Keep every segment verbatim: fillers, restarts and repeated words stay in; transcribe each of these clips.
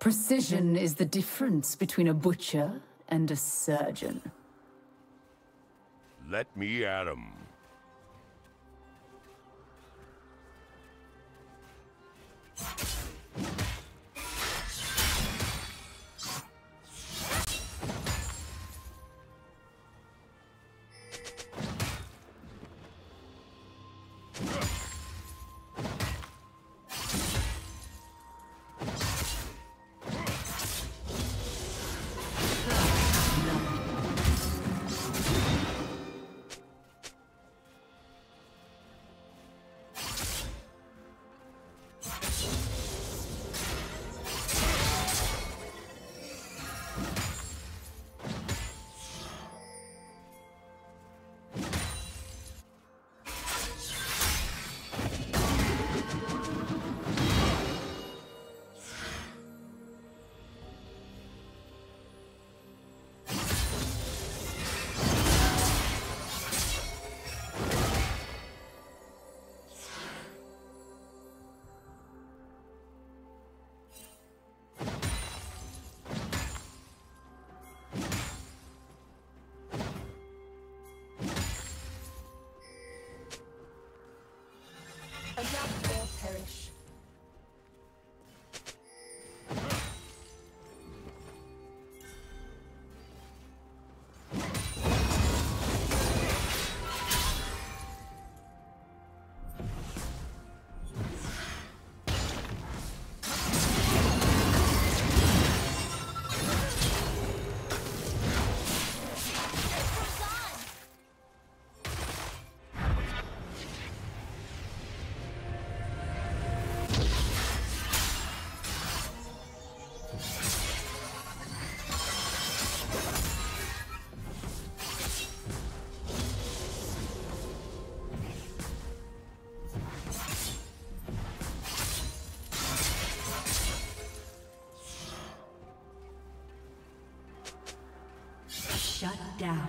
Precision is the difference between a butcher and a surgeon. Let me at 'em. Adapt or perish. Shut down.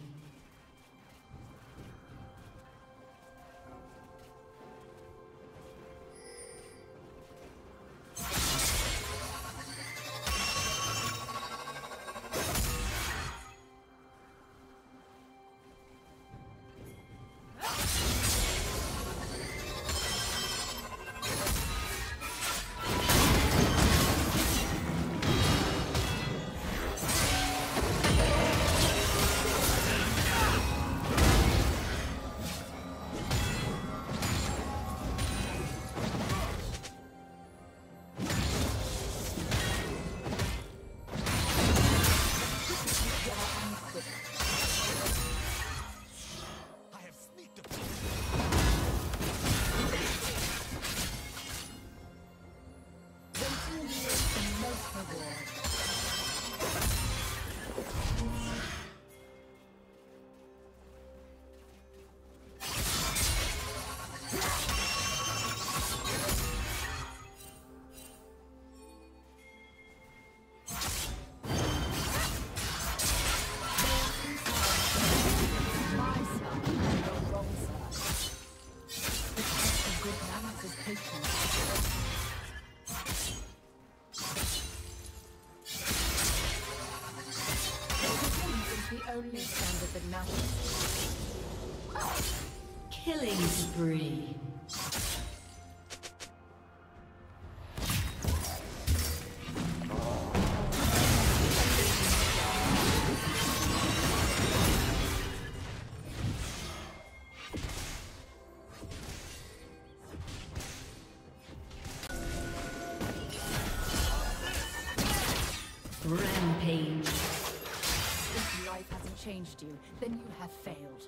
Rampage. If life hasn't changed you, then you have failed.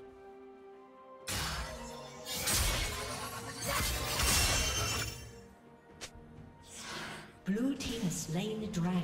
Blue team has slain the dragon.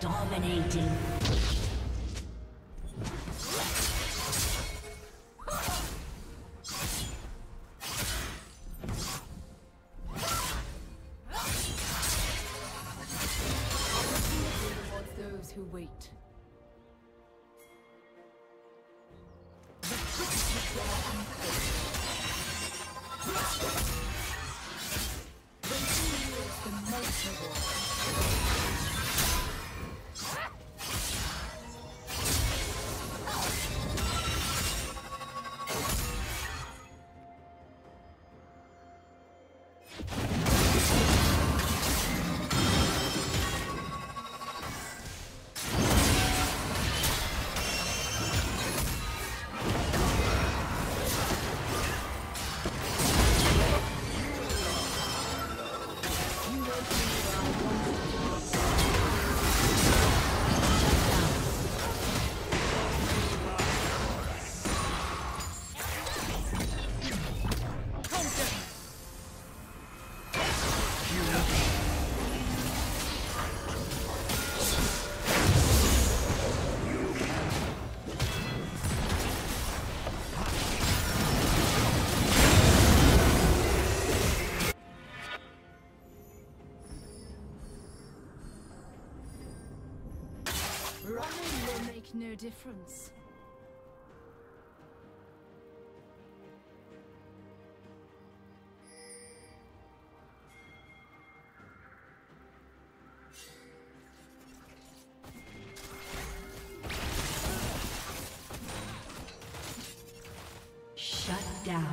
Dominating. No difference. Shut down.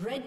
Red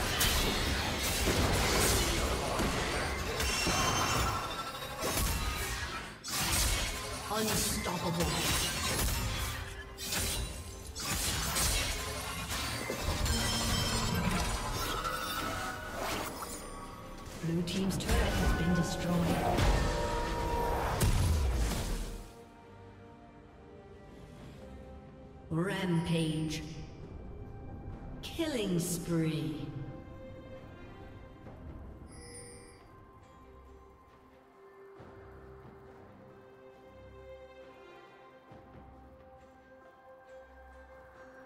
Blue team's turret has been destroyed. Rampage. Killing spree.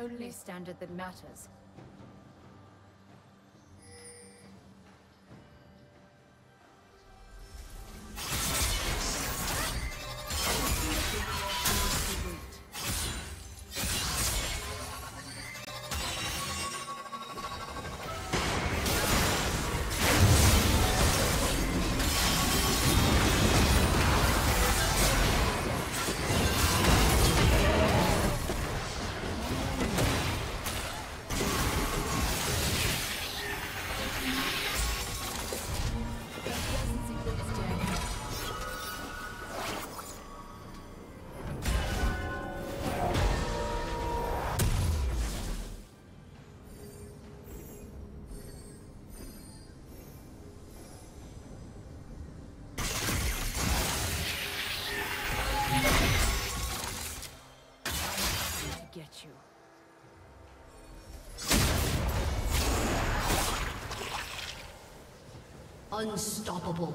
Only standard that matters. Unstoppable.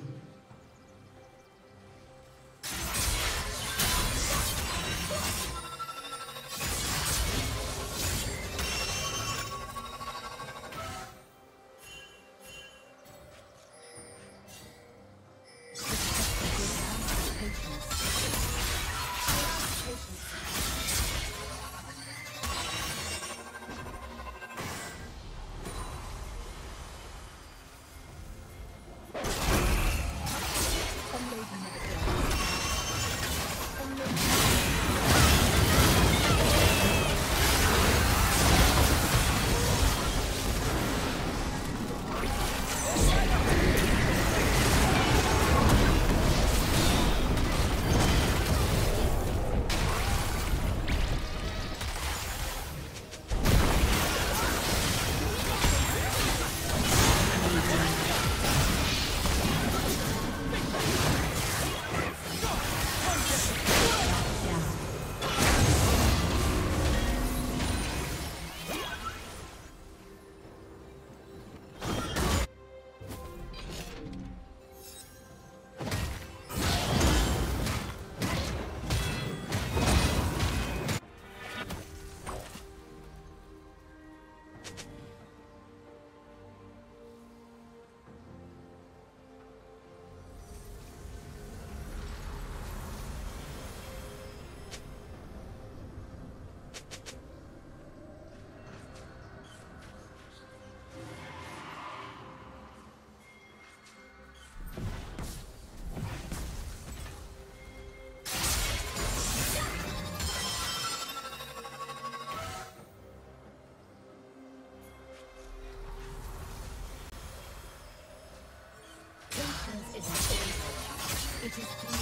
It is three.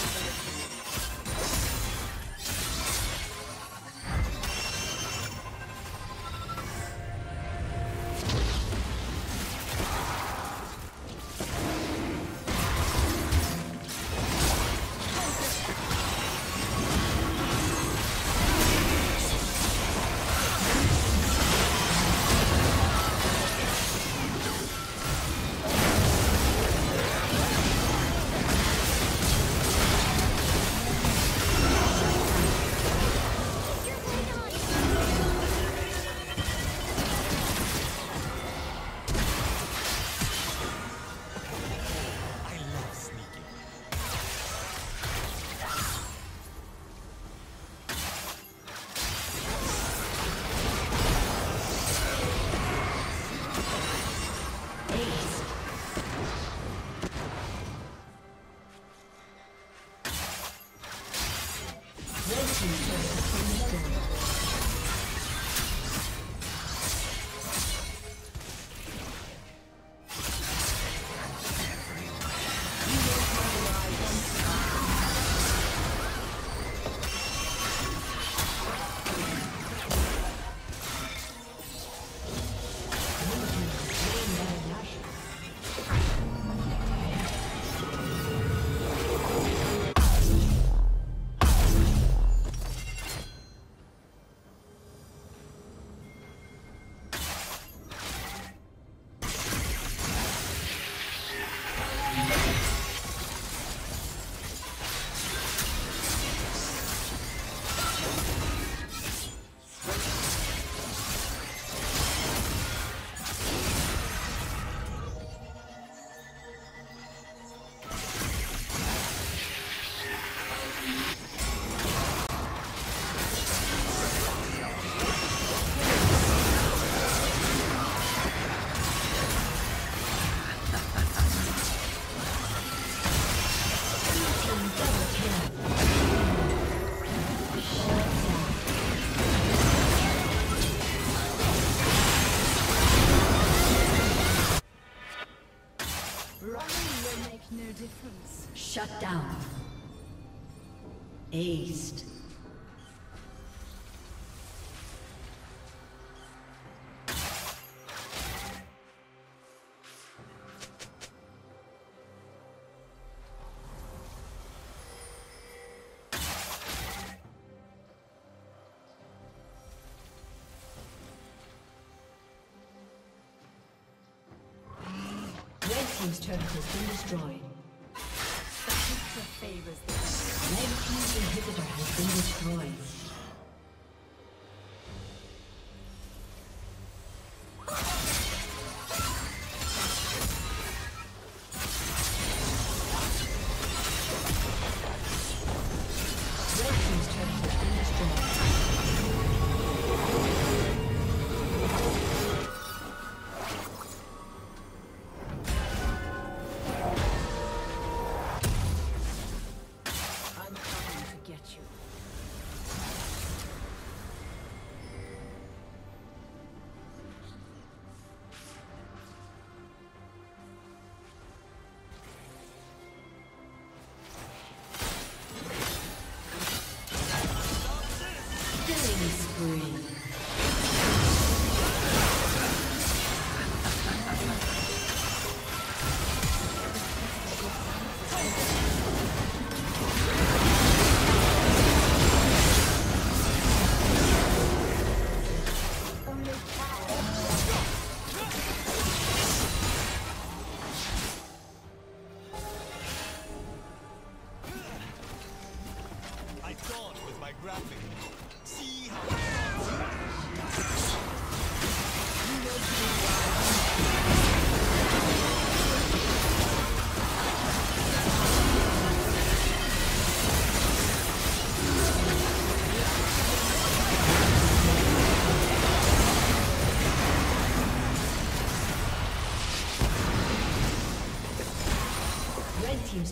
Shut down. Aced. team's turret has been destroyed. The picture favors them. Red team's inhibitor has been destroyed. Team's